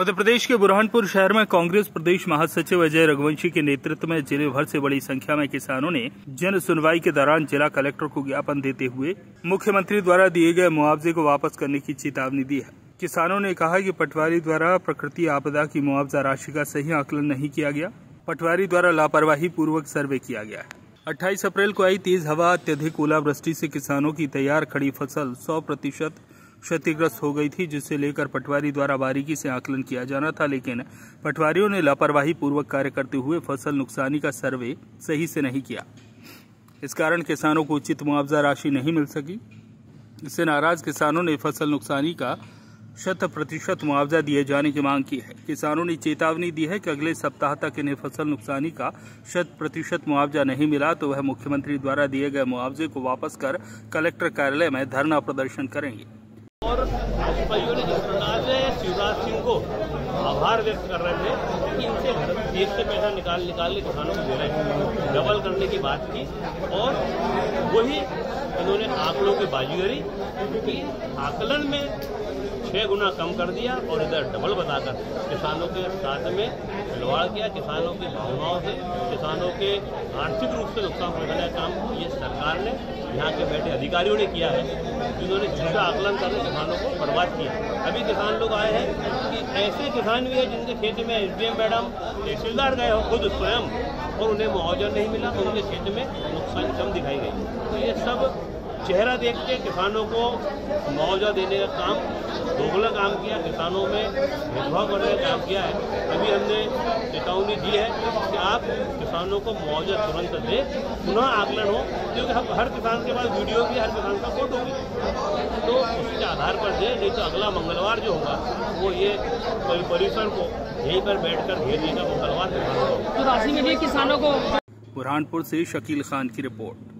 मध्य प्रदेश के बुरहानपुर शहर में कांग्रेस प्रदेश महासचिव अजय रघुवंशी के नेतृत्व में जिले भर से बड़ी संख्या में किसानों ने जन सुनवाई के दौरान जिला कलेक्टर को ज्ञापन देते हुए मुख्यमंत्री द्वारा दिए गए मुआवजे को वापस करने की चेतावनी दी है। किसानों ने कहा कि पटवारी द्वारा प्रकृति आपदा की मुआवजा राशि का सही आकलन नहीं किया गया, पटवारी द्वारा लापरवाही पूर्वक सर्वे किया गया है। 28 अप्रैल को आई तेज हवा, अत्यधिक ओलावृष्टि से किसानों की तैयार खड़ी फसल 100% क्षतिग्रस्त हो गई थी, जिसे लेकर पटवारी द्वारा बारीकी से आकलन किया जाना था, लेकिन पटवारियों ने लापरवाही पूर्वक कार्य करते हुए फसल नुकसानी का सर्वे सही से नहीं किया। इस कारण किसानों को उचित मुआवजा राशि नहीं मिल सकी। इससे नाराज किसानों ने फसल नुकसानी का 100% मुआवजा दिए जाने की मांग की है। किसानों ने चेतावनी दी है कि अगले सप्ताह तक इन्हें फसल नुकसानी का 100% मुआवजा नहीं मिला तो वह मुख्यमंत्री द्वारा दिए गए मुआवजे को वापस कर कलेक्टर कार्यालय में धरना प्रदर्शन करेंगे। और भाइयों ने जिस प्रकार से शिवराज सिंह को आभार व्यक्त कर रहे थे कि इनसे देश से पैसा निकाल के किसानों को दे रहे हैं, डबल करने की बात की और वही इन्होंने आंकड़ों के बाजीगरी की, आकलन में 6 गुना कम कर दिया और इधर डबल बताकर किसानों के साथ में खिलवाड़ किया, किसानों की भावनाओं से, किसानों के आर्थिक रूप से नुकसान पहुंचाने का काम ये सरकार ने, यहाँ के बैठे अधिकारियों ने किया है, जिन्होंने झूठा आकलन करके किसानों को बर्बाद किया। अभी किसान लोग आए हैं कि ऐसे किसान भी हैं जिनके खेत में SDM मैडम तहसीलदार गए हो खुद स्वयं और उन्हें मुआवजा नहीं मिला, तो उनके खेत में नुकसान कम दिखाई गई। तो ये सब चेहरा देख के किसानों को मुआवजा देने का काम, दोगला काम किया, किसानों में भेदभाव करने का काम किया है। अभी हमने चेतावनी दी है कि आप किसानों को मुआवजा तुरंत दें, पुनः आकलन हो, क्योंकि हम हर किसान के पास वीडियो भी, हर किसान का फोटो भी, तो उसके आधार पर दें, नहीं तो अगला मंगलवार जो होगा वो ये परिसर को यहीं पर बैठ कर घेर देगा मंगलवार के बाद। तो राशि मिली किसानों को। बुरहानपुर से शकील खान की रिपोर्ट।